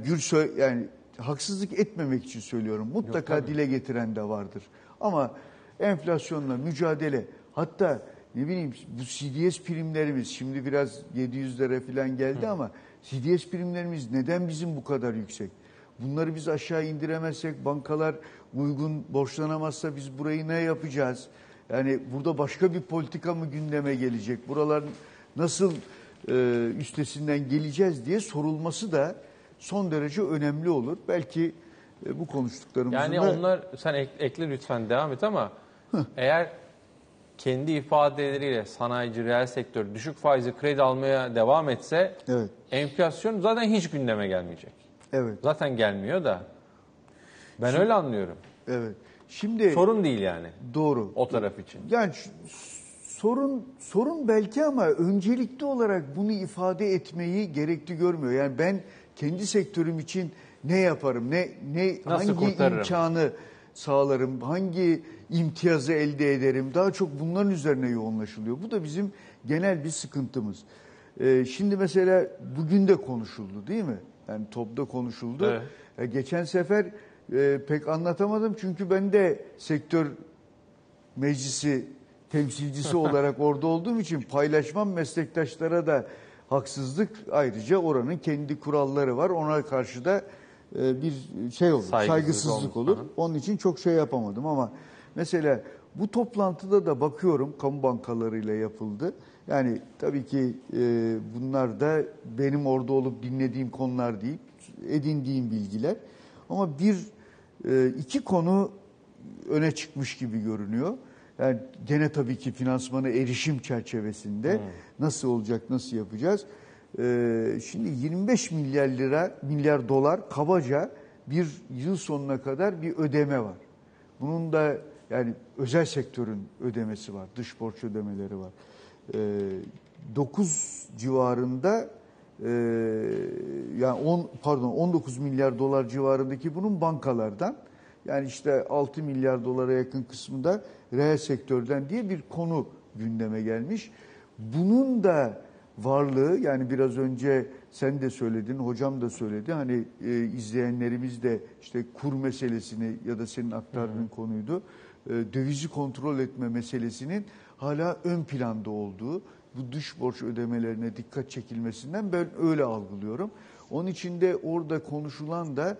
haksızlık etmemek için söylüyorum. Mutlaka dile getiren de vardır. Ama enflasyonla mücadele, hatta ne bileyim bu CDS primlerimiz şimdi biraz 700'lere falan geldi ama CDS primlerimiz neden bizim bu kadar yüksek? Bunları biz aşağı indiremezsek, bankalar uygun borçlanamazsa biz burayı ne yapacağız? Yani burada başka bir politika mı gündeme gelecek? Buralar nasıl üstesinden geleceğiz diye sorulması da son derece önemli olur. Belki bu konuştuklarımızın yani onlar sen ekle lütfen devam et ama eğer kendi ifadeleriyle sanayici, reel sektör düşük faizli kredi almaya devam etse enflasyon zaten hiç gündeme gelmeyecek. Evet. Zaten gelmiyor da ben şimdi, öyle anlıyorum. Evet. Şimdi sorun değil yani. Doğru. O taraf için. Yani sorun belki ama öncelikli olarak bunu ifade etmeyi gerekli görmüyor. Yani ben kendi sektörüm için ne yaparım, hangi kurtarırım, imkanı sağlarım, hangi imtiyazı elde ederim, daha çok bunların üzerine yoğunlaşılıyor. Bu da bizim genel bir sıkıntımız. Şimdi mesela bugün de konuşuldu değil mi? Yani TOP'da konuşuldu. Evet. Geçen sefer pek anlatamadım çünkü ben de sektör meclisi temsilcisi olarak orada olduğum için paylaşmam meslektaşlara da haksızlık, ayrıca oranın kendi kuralları var. Ona karşı da bir şey olur, saygısızlık olur. Onun için çok şey yapamadım ama mesela bu toplantıda da bakıyorum kamu bankalarıyla yapıldı. Yani tabii ki bunlar da benim orada olup dinlediğim konular değil, edindiğim bilgiler. Ama iki konu öne çıkmış gibi görünüyor. Yani gene tabii ki finansmana erişim çerçevesinde nasıl olacak, nasıl yapacağız? Şimdi 25 milyar dolar kabaca bir yıl sonuna kadar bir ödeme var. Bunun da yani özel sektörün ödemesi var, dış borç ödemeleri var. 9 civarında yani 19 milyar dolar civarındaki bunun bankalardan. Yani işte 6 milyar dolara yakın kısmında reel sektörden diye bir konu gündeme gelmiş. Bunun da varlığı yani biraz önce sen de söyledin, hocam da söyledi. Hani izleyenlerimiz de işte kur meselesini ya da senin aktardığın konuydu. Dövizi kontrol etme meselesinin hala ön planda olduğu, bu dış borç ödemelerine dikkat çekilmesinden ben öyle algılıyorum. Onun için de orada konuşulan da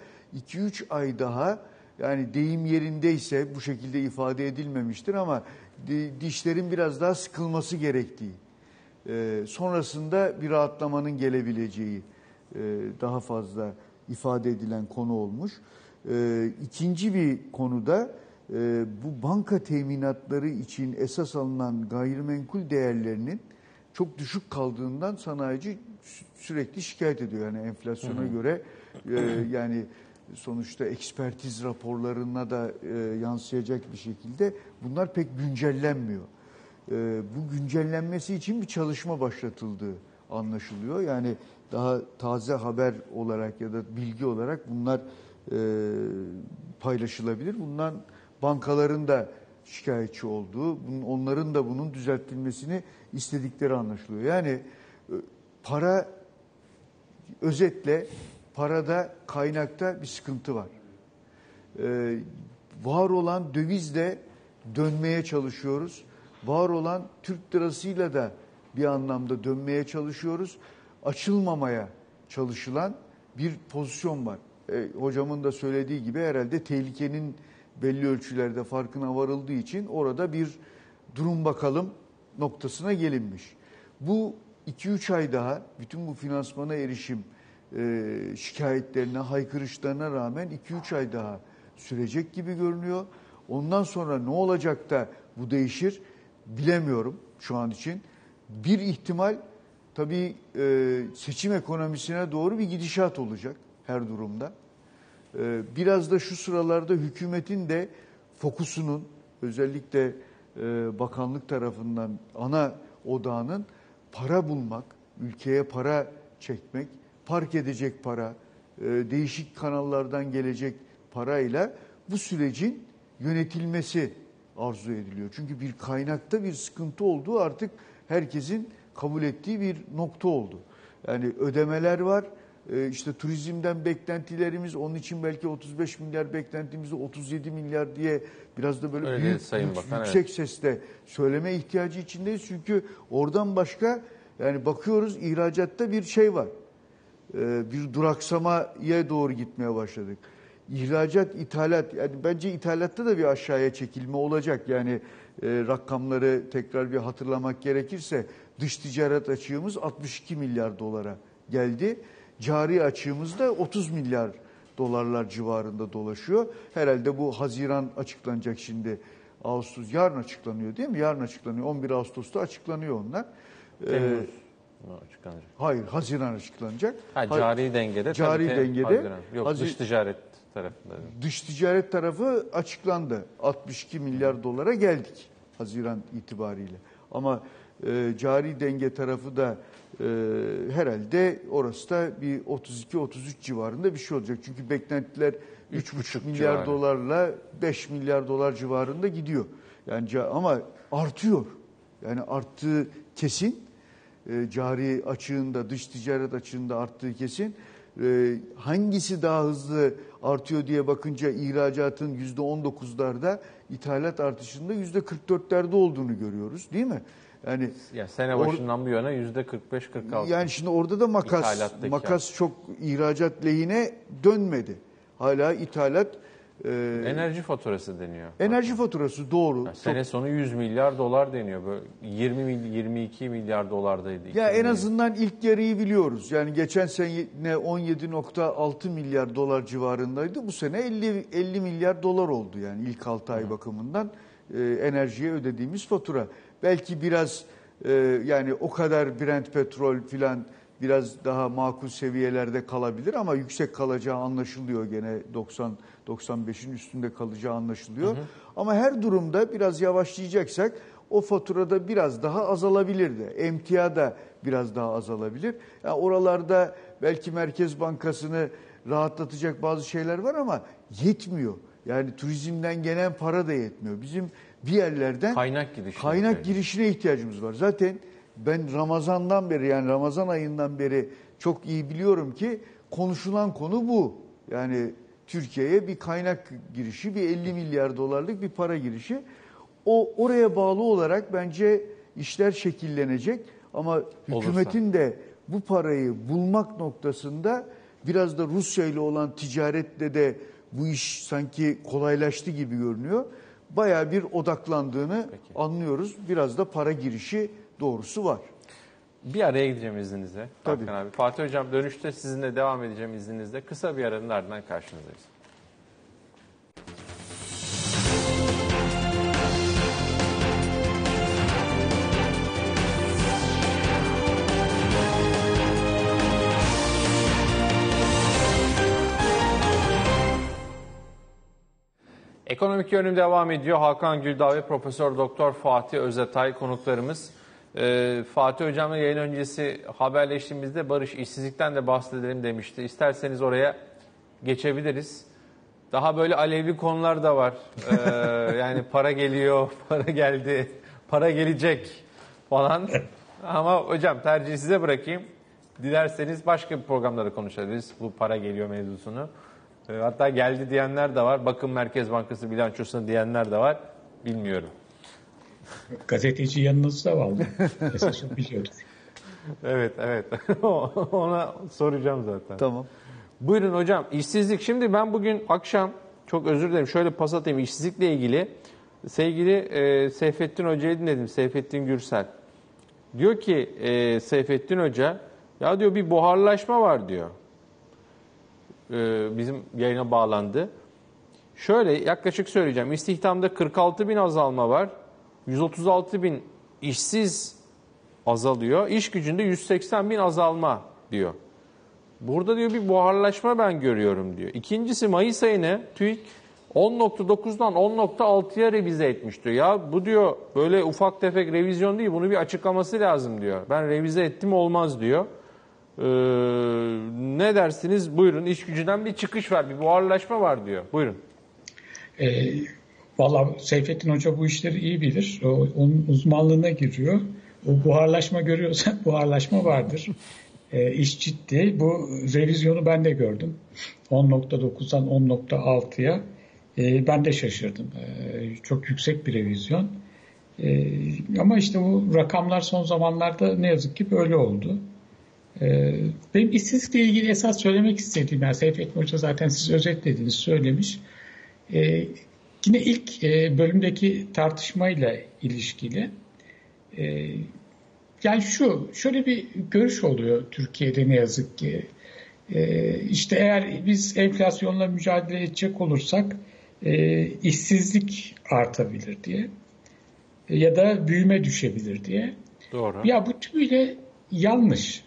2-3 ay daha, yani deyim yerindeyse bu şekilde ifade edilmemiştir ama dişlerin biraz daha sıkılması gerektiği, sonrasında bir rahatlamanın gelebileceği daha fazla ifade edilen konu olmuş. İkinci bir konuda bu banka teminatları için esas alınan gayrimenkul değerlerinin çok düşük kaldığından sanayici sürekli şikayet ediyor. Yani enflasyona göre yani sonuçta ekspertiz raporlarına da yansıyacak bir şekilde bunlar pek güncellenmiyor. Bu güncellenmesi için bir çalışma başlatıldığı anlaşılıyor. Yani daha taze haber olarak ya da bilgi olarak bunlar paylaşılabilir. Bundan bankaların da şikayetçi olduğu, onların da bunun düzeltilmesini istedikleri anlaşılıyor. Yani para, özetle parada, kaynakta bir sıkıntı var. Var olan dövizle dönmeye çalışıyoruz. Var olan Türk lirasıyla da bir anlamda dönmeye çalışıyoruz. Açılmamaya çalışılan bir pozisyon var. Hocamın da söylediği gibi herhalde tehlikenin belli ölçülerde farkına varıldığı için orada bir durum bakalım noktasına gelinmiş. Bu 2-3 ay daha bütün bu finansmana erişim şikayetlerine, haykırışlarına rağmen 2-3 ay daha sürecek gibi görünüyor. Ondan sonra ne olacak da bu değişir bilemiyorum şu an için. Bir ihtimal tabii seçim ekonomisine doğru bir gidişat olacak her durumda. Biraz da şu sıralarda hükümetin de fokusunun, özellikle bakanlık tarafından ana odağının para bulmak, ülkeye para çekmek, park edecek para, değişik kanallardan gelecek parayla bu sürecin yönetilmesi arzu ediliyor. Çünkü bir kaynakta bir sıkıntı olduğu artık herkesin kabul ettiği bir nokta oldu. Yani ödemeler var. İşte turizmden beklentilerimiz, onun için belki 35 milyar beklentimizi 37 milyar diye biraz da böyle öyle büyük, Sayın Bakan, yüksek sesle söyleme ihtiyacı içindeyiz. Çünkü oradan başka, yani bakıyoruz ihracatta bir şey var. Bir duraksamaya doğru gitmeye başladık. İhracat, ithalat, yani bence ithalatta da bir aşağıya çekilme olacak. Yani rakamları tekrar bir hatırlamak gerekirse dış ticaret açığımız 62 milyar dolara geldi. Cari açığımızda 30 milyar dolarlar civarında dolaşıyor. Herhalde bu Haziran açıklanacak şimdi. Ağustos, yarın açıklanıyor değil mi? Yarın açıklanıyor. 11 Ağustos'ta açıklanıyor onlar. Açıklanacak. Hayır, Haziran açıklanacak. Ha, cari dengede. Cari dengede. Haziran. Yok, dış ticaret tarafında. Dış ticaret tarafı açıklandı. 62 milyar dolara geldik Haziran itibariyle. Ama cari denge tarafı da herhalde orası da bir 32-33 civarında bir şey olacak. Çünkü beklentiler 3,5 milyar civarı. Dolarla 5 milyar dolar civarında gidiyor. Yani ama artıyor. Yani arttığı kesin. Cari açığında, dış ticaret açığında arttığı kesin. Hangisi daha hızlı artıyor diye bakınca ihracatın %19'larda, ithalat artışında %44'lerde olduğunu görüyoruz değil mi? Yani ya sene başından bu yana %45-46. Yani şimdi orada da makas çok ihracat lehine dönmedi. Hala ithalat. Enerji faturası deniyor. Enerji faturası, doğru. Yani sene sonu 100 milyar dolar deniyor. Böyle 20-22 milyar dolardaydı. Ya en azından ilk yarıyı biliyoruz. Yani geçen sene 17,6 milyar dolar civarındaydı. Bu sene 50 milyar dolar oldu yani ilk 6 ay bakımından enerjiye ödediğimiz fatura. Belki biraz yani o kadar Brent petrol filan biraz daha makul seviyelerde kalabilir ama yüksek kalacağı anlaşılıyor, gene 90-95'in üstünde kalacağı anlaşılıyor. Hı hı. Ama her durumda biraz yavaşlayacaksak o faturada biraz daha azalabilir de. Emtia da biraz daha azalabilir. Yani oralarda belki Merkez Bankası'nı rahatlatacak bazı şeyler var ama yetmiyor. Yani turizmden gelen para da yetmiyor. Bizim bir yerlerden kaynak girişine ihtiyacımız var. Zaten ben Ramazan'dan beri, yani Ramazan ayından beri çok iyi biliyorum ki konuşulan konu bu. Yani Türkiye'ye bir kaynak girişi, bir 50 milyar dolarlık bir para girişi. Oraya bağlı olarak bence işler şekillenecek ama hükümetin de bu parayı bulmak noktasında biraz da Rusya ile olan ticaretle de bu iş sanki kolaylaştı gibi görünüyor. Bayağı bir odaklandığını anlıyoruz. Biraz da para girişi doğrusu var. Bir araya gideceğim izninizle. Tabii. Hakan abi. Fatih Hocam, dönüşte sizinle devam edeceğim izninizle. Kısa bir aranın ardından karşınızdayız. Ekonomik yönüm devam ediyor. Hakan Güldağ ve Profesör Doktor Fatih Özatay konuklarımız. Fatih Hocam'la yayın öncesi haberleştiğimizde Barış işsizlikten de bahsedelim demişti. İsterseniz oraya geçebiliriz. Daha böyle alevli konular da var. Yani para geliyor, para geldi, para gelecek falan. Ama hocam tercihi size bırakayım. Dilerseniz başka bir programda konuşabiliriz bu para geliyor mevzusunu. Hatta geldi diyenler de var. Bakın Merkez Bankası bilançosuna diyenler de var. Bilmiyorum. Gazeteci yanınızda vardı. Esasını biliyorduk. Evet, evet. Ona soracağım zaten. Tamam. Buyurun hocam. İşsizlik. Şimdi ben bugün akşam, çok özür dilerim, şöyle pas atayım işsizlikle ilgili. Sevgili Seyfettin Hoca'yı dinledim. Seyfettin Gürsel. Diyor ki Seyfettin Hoca, ya diyor bir buharlaşma var diyor. Bizim yayına bağlandı. Şöyle yaklaşık söyleyeceğim. İstihdamda 46 bin azalma var. 136 bin işsiz azalıyor. İş gücünde 180 bin azalma diyor. Burada diyor bir buharlaşma ben görüyorum diyor. İkincisi Mayıs ayını TÜİK 10.9'dan 10.6'ya revize etmiş diyor. Ya bu diyor böyle ufak tefek revizyon değil. Bunu bir açıklaması lazım diyor. Ben revize ettim olmaz diyor. Ne dersiniz? Buyurun. İş gücünden bir çıkış var, bir buharlaşma var diyor. Buyurun. Vallahi Seyfettin Hoca bu işleri iyi bilir. Onun uzmanlığına giriyor. O buharlaşma görüyorsa buharlaşma vardır. İş ciddi. Bu revizyonu ben de gördüm. 10.9'dan 10.6'ya. Ben de şaşırdım. Çok yüksek bir revizyon. Ama işte bu rakamlar son zamanlarda ne yazık ki böyle oldu. Benim işsizlikle ilgili esas söylemek istediğim, yani Seyfettin Hoca zaten siz özetlediğiniz söylemiş. Yine ilk bölümdeki tartışmayla ilişkili. Yani şöyle bir görüş oluyor Türkiye'de ne yazık ki. İşte eğer biz enflasyonla mücadele edecek olursak işsizlik artabilir diye. Ya da büyüme düşebilir diye. Doğru. Ya bu tümüyle yanlış.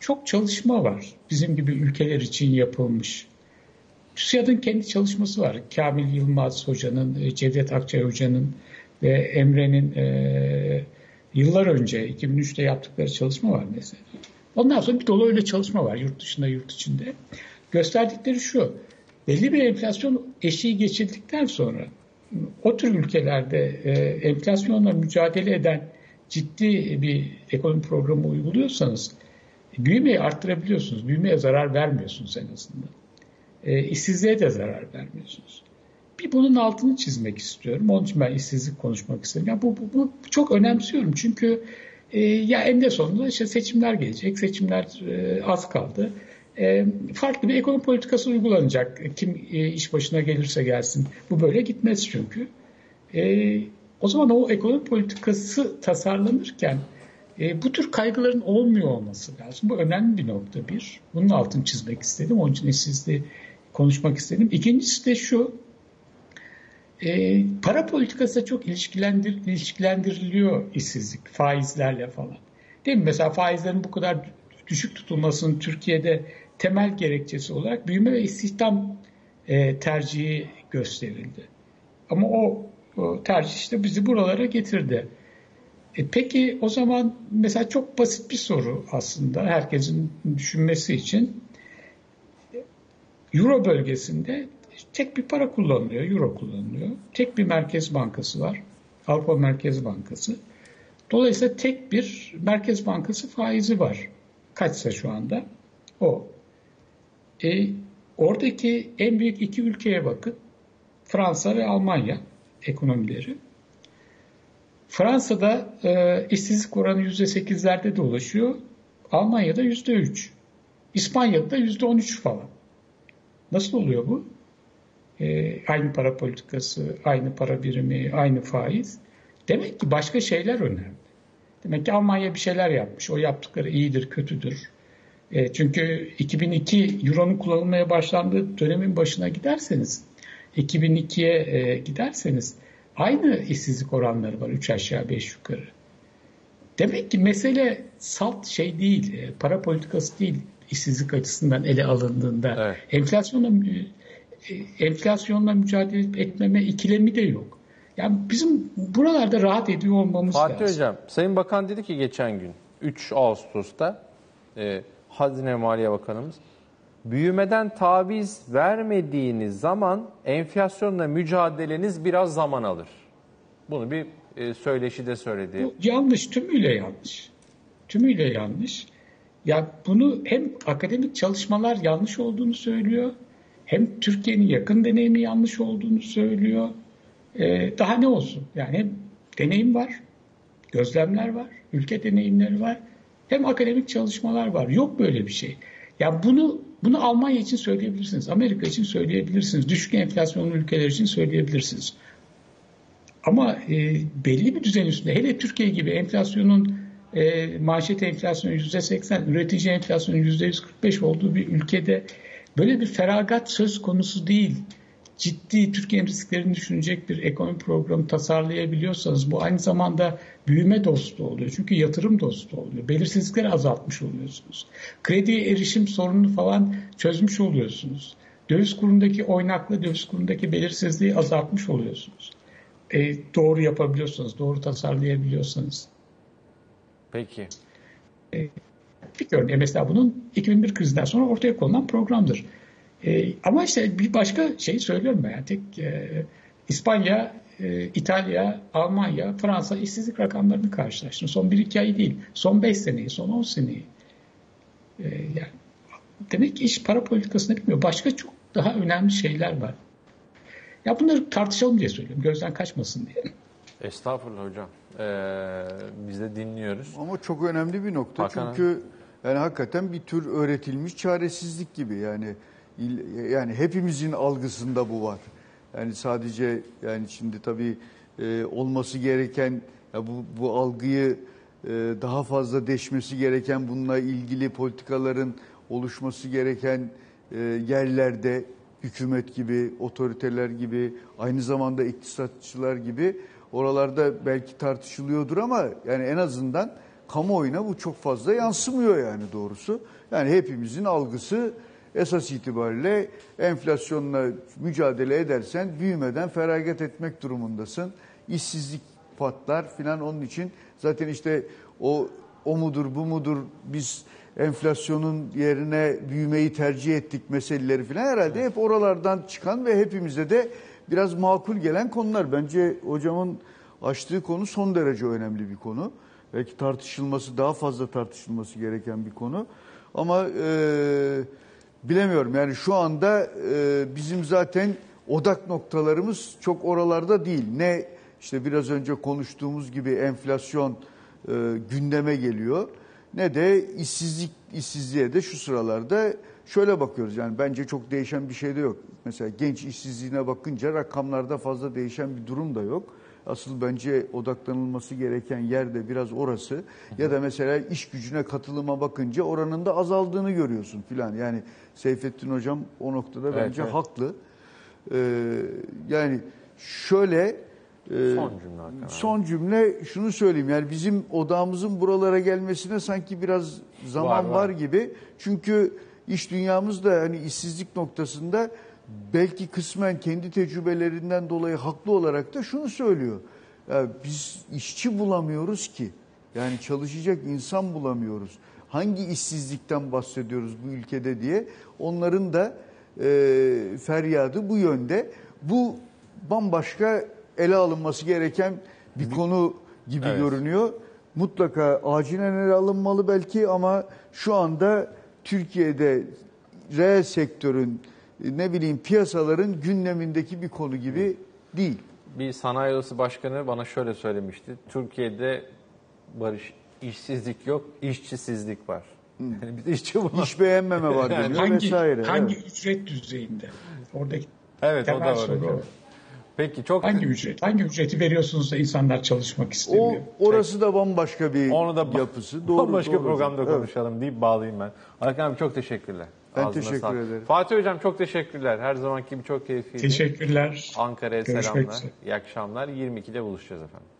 Çok çalışma var. Bizim gibi ülkeler için yapılmış. TÜSİAD'ın kendi çalışması var. Kamil Yılmaz Hoca'nın, Cevdet Akçay Hoca'nın ve Emre'nin yıllar önce 2003'te yaptıkları çalışma var mesela. Ondan sonra bir dolu öyle çalışma var yurt dışında, yurt içinde. Gösterdikleri şu. Belli bir enflasyon eşiği geçildikten sonra o tür ülkelerde enflasyonla mücadele eden ciddi bir ekonomi programı uyguluyorsanız büyümeyi arttırabiliyorsunuz. Büyümeye zarar vermiyorsunuz en azından. İşsizliğe de zarar vermiyorsunuz. Bir bunun altını çizmek istiyorum. Onun için ben işsizlik konuşmak istedim. Yani bu çok önemsiyorum. Çünkü ya en de sonunda işte seçimler gelecek. Seçimler az kaldı. Farklı bir ekonomi politikası uygulanacak. Kim iş başına gelirse gelsin. Bu böyle gitmez çünkü. O zaman o ekonomi politikası tasarlanırken bu tür kaygıların olmuyor olması lazım. Bu önemli bir nokta bir. Bunun altını çizmek istedim. Onun için işsizliği konuşmak istedim. İkincisi de şu. Para politikası çok ilişkilendiriliyor işsizlik faizlerle falan. Değil mi? Mesela faizlerin bu kadar düşük tutulmasının Türkiye'de temel gerekçesi olarak büyüme ve istihdam tercihi gösterildi. Ama o tercih işte bizi buralara getirdi. Peki o zaman mesela çok basit bir soru aslında herkesin düşünmesi için. Euro bölgesinde tek bir para kullanılıyor, euro kullanılıyor. Tek bir merkez bankası var, Avrupa Merkez Bankası. Dolayısıyla tek bir merkez bankası faizi var. Kaçsa şu anda o. Oradaki en büyük iki ülkeye bakın. Fransa ve Almanya ekonomileri. Fransa'da işsizlik oranı %8'lerde dolaşıyor. Almanya'da %3. İspanya'da da %13 falan. Nasıl oluyor bu? Aynı para politikası, aynı para birimi, aynı faiz. Demek ki başka şeyler önemli. Demek ki Almanya bir şeyler yapmış. O yaptıkları iyidir, kötüdür. Çünkü 2002 Euro'nun kullanılmaya başlandığı dönemin başına giderseniz, 2002'ye giderseniz aynı işsizlik oranları var 3 aşağı 5 yukarı. Demek ki mesele salt şey değil, para politikası değil işsizlik açısından ele alındığında. Evet. Enflasyonla enflasyonla mücadele etmeme ikilemi de yok. Yani bizim buralarda rahat ediyor olmamız lazım. Fatih Hocam, Sayın Bakan dedi ki geçen gün 3 Ağustos'ta Hazine Maliye Bakanımız, büyümeden taviz vermediğiniz zaman enflasyonla mücadeleniz biraz zaman alır. Bunu bir söyleşi de söyledi. Bu yanlış, tümüyle yanlış. Tümüyle yanlış. Ya bunu hem akademik çalışmalar yanlış olduğunu söylüyor, hem Türkiye'nin yakın deneyimi yanlış olduğunu söylüyor. Daha ne olsun? Yani hem deneyim var, gözlemler var, ülke deneyimleri var, hem akademik çalışmalar var. Yok böyle bir şey. Ya bunu Almanya için söyleyebilirsiniz, Amerika için söyleyebilirsiniz, düşük enflasyonlu ülkeler için söyleyebilirsiniz. Ama belli bir düzen üstünde, hele Türkiye gibi enflasyonun, manşet enflasyonu %80, üretici enflasyonu %145 olduğu bir ülkede böyle bir feragat söz konusu değil. Ciddi Türkiye'nin risklerini düşünecek bir ekonomi programı tasarlayabiliyorsanız bu aynı zamanda büyüme dostu oluyor. Çünkü yatırım dostu oluyor. Belirsizlikleri azaltmış oluyorsunuz. Krediye erişim sorununu falan çözmüş oluyorsunuz. Döviz kurundaki oynaklı, döviz kurundaki belirsizliği azaltmış oluyorsunuz. Doğru yapabiliyorsanız, doğru tasarlayabiliyorsanız. Peki. Mesela bunun 2001 krizinden sonra ortaya konulan programdır. Ama işte bir başka şey söylüyorum ben. Yani tek İspanya, İtalya, Almanya, Fransa işsizlik rakamlarını karşılaştım. Son 1-2 ay değil. Son 5 seneyi, son 10 seneyi. Yani demek ki iş para politikasını bilmiyor. Başka çok daha önemli şeyler var. Ya bunları tartışalım diye söylüyorum. Gözden kaçmasın diye. Estağfurullah hocam. Biz de dinliyoruz. Ama çok önemli bir nokta. Hakan, çünkü yani hakikaten bir tür öğretilmiş çaresizlik gibi. Yani hepimizin algısında bu var. Yani sadece yani şimdi tabii olması gereken bu algıyı daha fazla deşmesi gereken, bununla ilgili politikaların oluşması gereken yerlerde hükümet gibi, otoriteler gibi, aynı zamanda iktisatçılar gibi oralarda belki tartışılıyordur ama yani en azından kamuoyuna bu çok fazla yansımıyor yani doğrusu. Yani hepimizin algısı esas itibariyle enflasyonla mücadele edersen büyümeden feragat etmek durumundasın. İşsizlik patlar filan, onun için zaten işte o mudur bu mudur, biz enflasyonun yerine büyümeyi tercih ettik meseleleri filan herhalde hep oralardan çıkan ve hepimize de biraz makul gelen konular. Bence hocamın açtığı konu son derece önemli bir konu. Belki tartışılması, daha fazla tartışılması gereken bir konu. Ama bilemiyorum yani şu anda bizim zaten odak noktalarımız çok oralarda değil. Ne işte biraz önce konuştuğumuz gibi enflasyon gündeme geliyor, ne de işsizliğe de şu sıralarda şöyle bakıyoruz. Yani bence çok değişen bir şey de yok. Mesela genç işsizliğine bakınca rakamlarda fazla değişen bir durum da yok. Asıl bence odaklanılması gereken yer de biraz orası. Ya da mesela iş gücüne katılıma bakınca oranın da azaldığını görüyorsun filan. Yani Seyfettin Hocam o noktada bence haklı. Yani şöyle... Son cümle şunu söyleyeyim, yani bizim odağımızın buralara gelmesine sanki biraz zaman var gibi. Çünkü iş dünyamız da hani işsizlik noktasında belki kısmen kendi tecrübelerinden dolayı haklı olarak da şunu söylüyor. Ya biz işçi bulamıyoruz ki, yani çalışacak insan bulamıyoruz. Hangi işsizlikten bahsediyoruz bu ülkede diye onların da feryadı bu yönde. Bu bambaşka ele alınması gereken bir konu gibi görünüyor. Mutlaka acilen ele alınmalı belki ama şu anda Türkiye'de reel sektörün, ne bileyim, piyasaların gündemindeki bir konu gibi değil. Bir sanayi odası başkanı bana şöyle söylemişti. Türkiye'de barış, işsizlik yok, işçisizlik var. Yani biz işçi bulamıyoruz. İş beğenmeme var diyor. Hangi ücret düzeyinde? Oradaki o da var. Peki, çok... Hangi ücreti veriyorsunuz da insanlar çalışmak istemiyor? Orası da bambaşka bir yapısı. Doğru, bambaşka programda konuşalım deyip bağlayayım ben. Hakan abi çok teşekkürler. Ben teşekkür ederim. Fatih Hocam çok teşekkürler. Her zamanki gibi çok keyifliydi. Teşekkürler. Ankara'ya selamlar. İyi akşamlar. 22'de buluşacağız efendim.